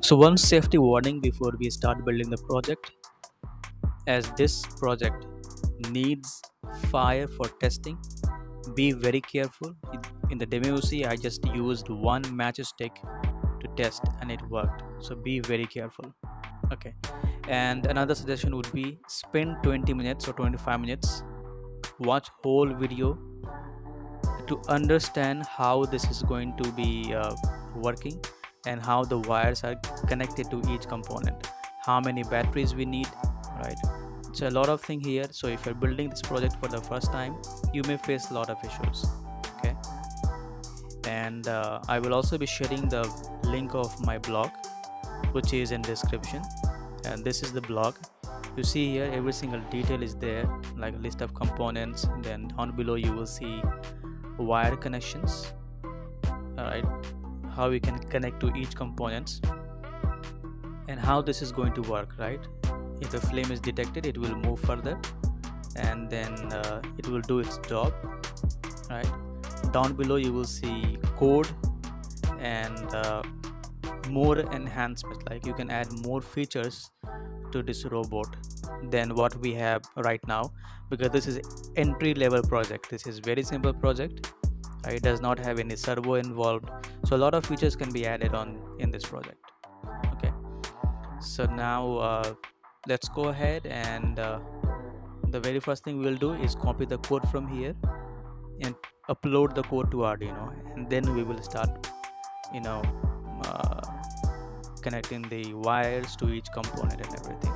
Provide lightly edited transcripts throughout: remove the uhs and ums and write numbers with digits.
So one safety warning before we start building the project, as this project needs fire for testing, be very careful. In the demo you see I just used one matchstick to test and it worked, so be very careful. Okay, and another suggestion would be spend 20 minutes or 25 minutes, watch whole video to understand how this is going to be working and how the wires are connected to each component, how many batteries we need, right? So a lot of things here. So if you're building this project for the first time, you may face a lot of issues. Okay, and I will also be sharing the link of my blog, which is in description, and this is the blog. You see here every single detail is there, like a list of components, and then down below you will see wire connections, all right, how we can connect to each components and how this is going to work, right? If the flame is detected, it will move further and then it will do its job, right? Down below you will see code and more enhancements, like you can add more features to this robot than what we have right now, because this is entry level project. This is very simple project, right? It does not have any servo involved, so a lot of features can be added on in this project. Okay, so now let's go ahead and the very first thing we will do is copy the code from here and upload the code to Arduino, and then we will start, you know, connecting the wires to each component and everything.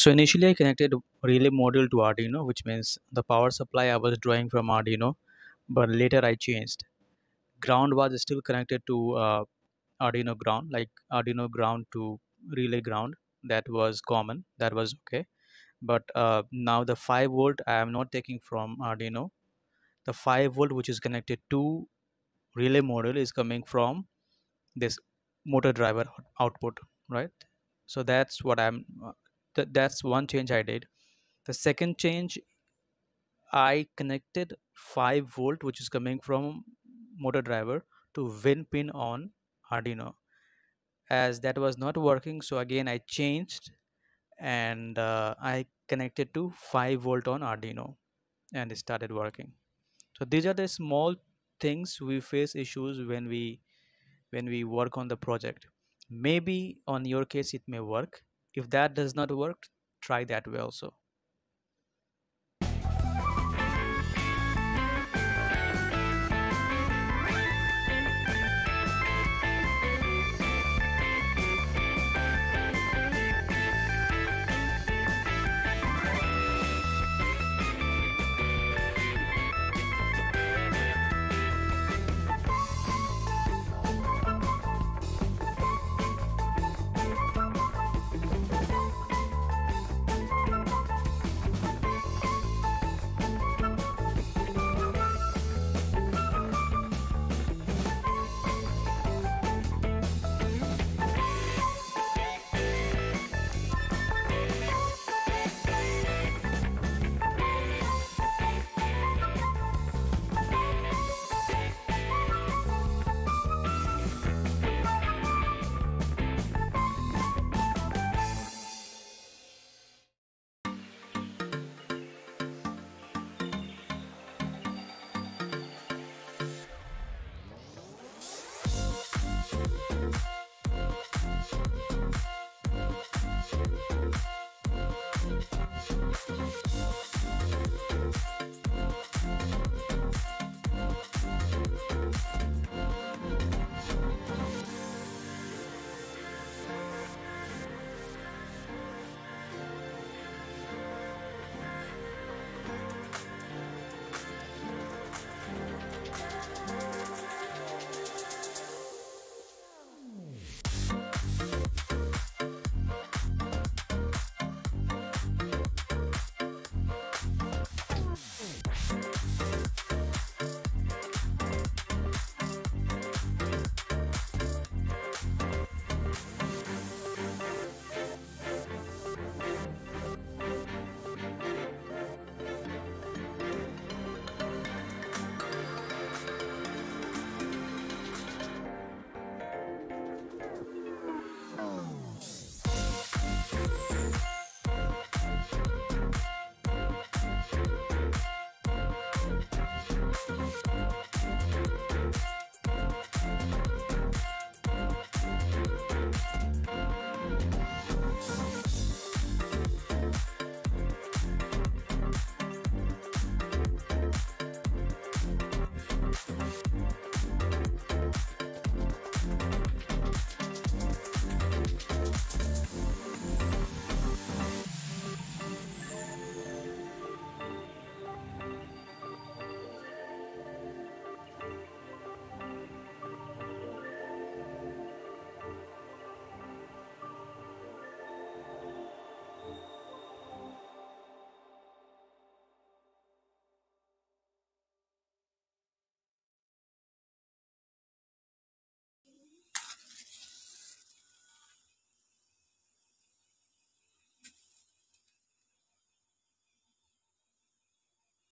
So initially I connected relay module to Arduino, which means the power supply I was drawing from Arduino, but later I changed. Ground was still connected to Arduino ground, like Arduino ground to relay ground. That was common, that was okay. But now the 5 volt I am not taking from Arduino. The 5 volt which is connected to relay module is coming from this motor driver output, right? So that's what I'm that's one change I did. The second change, I connected 5 volt which is coming from motor driver to VIN pin on Arduino. As that was not working, so again I changed and I connected to 5 volt on Arduino and it started working. So these are the small things we face issues when we work on the project. Maybe on your case it may work. If that does not work, try that way also.